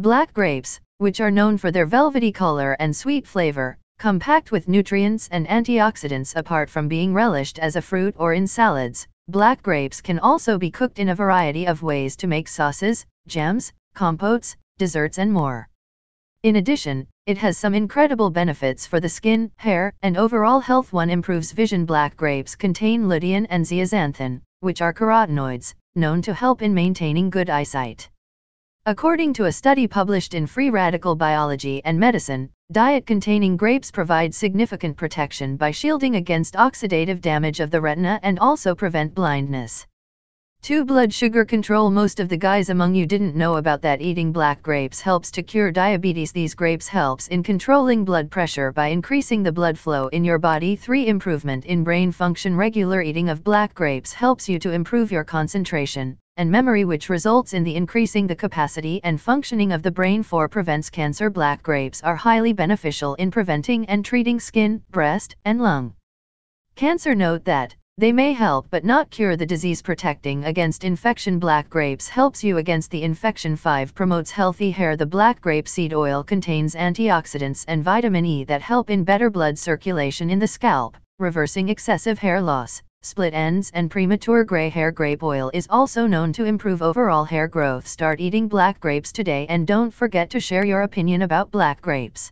Black grapes, which are known for their velvety color and sweet flavor, come packed with nutrients and antioxidants. Apart from being relished as a fruit or in salads, black grapes can also be cooked in a variety of ways to make sauces, jams, compotes, desserts and more. In addition, it has some incredible benefits for the skin, hair, and overall health. 1. Improves vision. Black grapes contain lutein and zeaxanthin, which are carotenoids, known to help in maintaining good eyesight. According to a study published in Free Radical Biology and Medicine, diet containing grapes provides significant protection by shielding against oxidative damage of the retina and also prevent blindness. 2. Blood sugar control. Most of the guys among you didn't know about that. Eating black grapes helps to cure diabetes. These grapes helps in controlling blood pressure by increasing the blood flow in your body. 3. Improvement in brain function. Regular eating of black grapes helps you to improve your concentration and memory, which results in the increasing the capacity and functioning of the brain. 4. Prevents cancer. Black grapes are highly beneficial in preventing and treating skin, breast, and lung cancer. Note that they may help but not cure the disease. Protecting against infection. Black grapes helps you against the infection. 5. Promotes healthy hair. The black grape seed oil contains antioxidants and vitamin E that help in better blood circulation in the scalp, reversing excessive hair loss, split ends and premature gray hair. Grape oil is also known to improve overall hair growth. Start eating black grapes today and don't forget to share your opinion about black grapes.